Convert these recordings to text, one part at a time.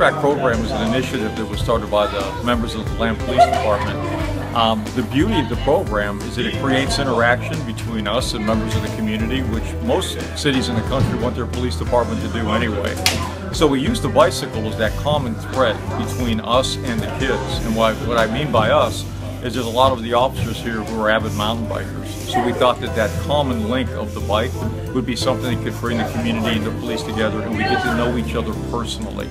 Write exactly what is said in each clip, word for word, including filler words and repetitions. Track program is an initiative that was started by the members of the DeLand Police Department. Um, the beauty of the program is that it creates interaction between us and members of the community, which most cities in the country want their police department to do anyway. So we use the bicycle as that common thread between us and the kids. And what, what I mean by us is there's a lot of the officers here who are avid mountain bikers. So we thought that that common link of the bike would be something that could bring the community and the police together, and we get to know each other personally.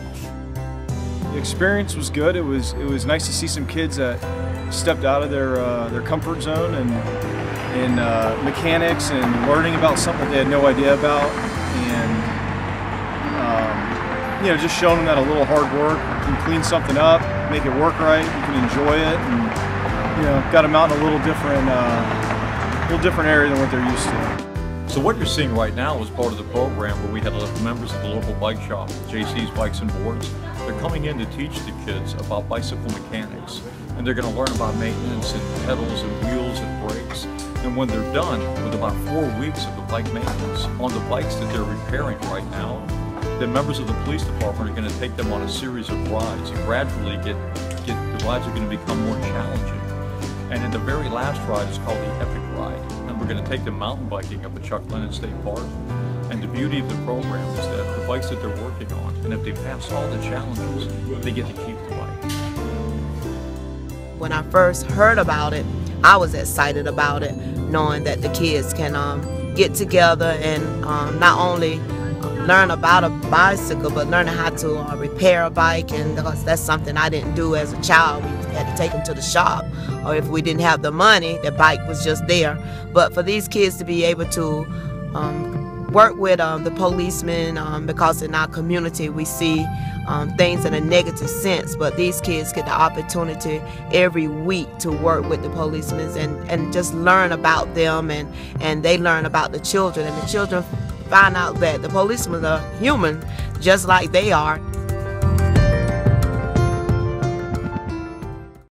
The experience was good. It was it was nice to see some kids that stepped out of their uh, their comfort zone and and uh, mechanics and learning about something they had no idea about, and um, you know, just showing them that a little hard work, you can clean something up, make it work right, you can enjoy it, and you know, got them out in a little different. Uh, A little different area than what they're used to. So what you're seeing right now is part of the program where we had members of the local bike shop, J C's Bikes and Boards. They're coming in to teach the kids about bicycle mechanics, and they're going to learn about maintenance and pedals and wheels and brakes. And when they're done with about four weeks of the bike maintenance on the bikes that they're repairing right now, then members of the police department are going to take them on a series of rides, and gradually get, get the rides are going to become more challenging. And in the very last ride is called the Epic Ride, and we're going to take them mountain biking up at Chuck Lennon State Park. And the beauty of the program is that the bikes that they're working on, and if they pass all the challenges, they get to keep the bike. When I first heard about it, I was excited about it, knowing that the kids can um, get together and um, not only learn about a bicycle, but learning how to uh, repair a bike, and that's something I didn't do as a child. We had to take them to the shop, or if we didn't have the money, the bike was just there. But for these kids to be able to um, work with um, the policemen, um, because in our community we see um, things in a negative sense, but these kids get the opportunity every week to work with the policemen and, and just learn about them, and, and they learn about the children, and the children find out that the policemen are human just like they are.